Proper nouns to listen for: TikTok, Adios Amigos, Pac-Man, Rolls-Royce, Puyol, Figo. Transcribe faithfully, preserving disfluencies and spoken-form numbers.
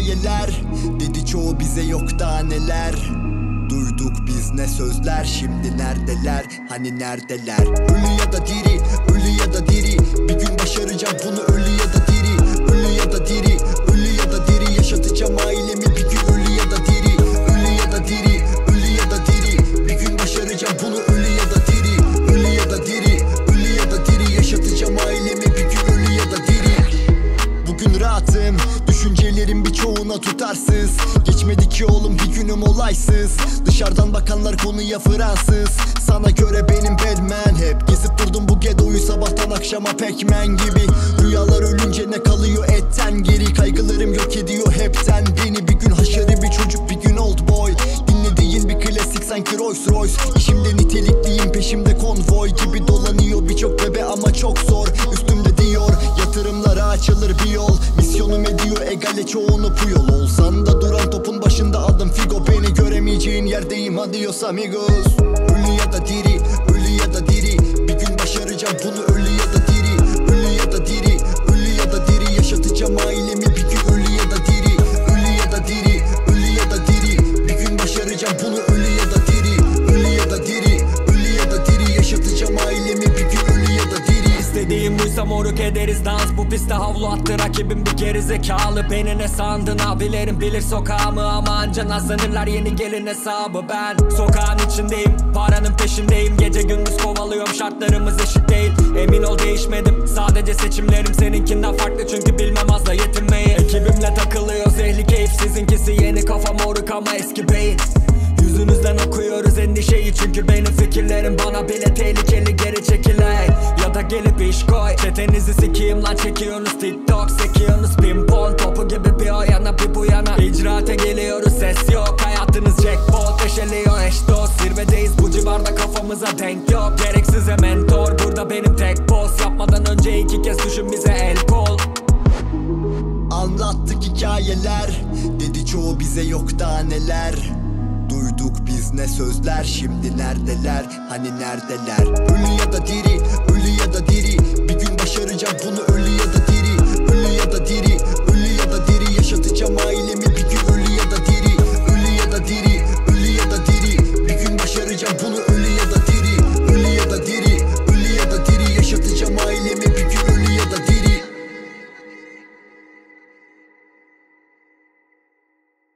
hikayeler, dedi çoğu bize yok daha neler. Duyduk biz ne sözler, şimdi neredeler, hani neredeler? Ölü ya da diri, ölü ya da diri, bir gün başaracağım bunu. Ölü ya da diri, ölü ya da diri, ölü ya da diri, yaşatacağım ailemi bir gün. Ölü ya da diri, ölü ya da diri, ölü ya da diri, bir gün başaracağım bunu. Düşüncelerin birçoğuna tutarsız, geçmedi ki oğlum bir günüm olaysız. Dışarıdan bakanlar konuya Fransız, sana göre benim Batman. Hep gezip durdum bu ghetto'yu sabahtan akşama Pac-Man gibi. Rüyalar ölünce ne kalıyor etten geri? Kaygılarım yok ediyor hepten beni. Bir gün haşarı bir çocuk, bir gün old boy. Dinlediğin bir klasik sanki Rolls-Royce. İşimde nitelikliyim, peşimde konvoy gibi dolanıyor birçok bebe ama çok zor. Üstümde diyor yatırımlara açılır bir yol. Misyonum ediyor egale çoğunu Puyol. Olsan da duran topun başında adım Figo. Beni göremeyeceğin yerdeyim, adios amigos. Ölü ya da diri, ölü ya da diri, bir gün başaracağım bunu. Ölü ya da diri, ölü ya da diri, ölü ya da diri, yaşatacağım ailemi bir gün. Ölü ya da diri, ölü ya da diri, ölü ya da diri, bir gün başaracağım bunu. Ölü ya da diri, ölü ya da diri, ölü ya da diri, yaşatacağım ailemi bir gün. Ölü ya da diri. İstediğim buysa moruk ederiz dans. Bu piste havlu attı rakibim bir gerizekalı. Beni ne sandın abilerim bilir sokağımı, ama anca nazlanırlar yeni gelin hesabı. Ben sokağın içindeyim, paranın peşindeyim. Gece gündüz kovalıyorum, şartlarımız eşit değil. Emin ol değişmedim, sadece seçimlerim seninkinden farklı. Çünkü bilmem azla yetinmeyi. Ekibimle takılıyoruz ehli keyif, sizinkisi yeni kafa moruk ama eski beyin. Yüzünüzden okuyoruz endişeyi, çünkü benim fikirlerim bana bile tehlikeli. Geri çekiley ya da gelip iş koy. Çetenizi sikiyim lan, çekiyorsunuz TikTok, sekiyorsunuz pimpon topu gibi bir o yana bir bu yana. İcraate geliyoruz, ses yok, hayatınız jackpot. Eşeliyor eş dost, zirvedeyiz bu civarda, kafamıza denk yok. Gereksize mentor, burada benim tek boss. Yapmadan önce iki kez düşün, bize el kol. Anlattık hikayeler, dedi çoğu bize yok daha neler. Duyduk biz ne sözler, şimdi neredeler, hani neredeler? Ölü ya da diri, ölü ya da diri, bir gün başaracağım bunu. Ölü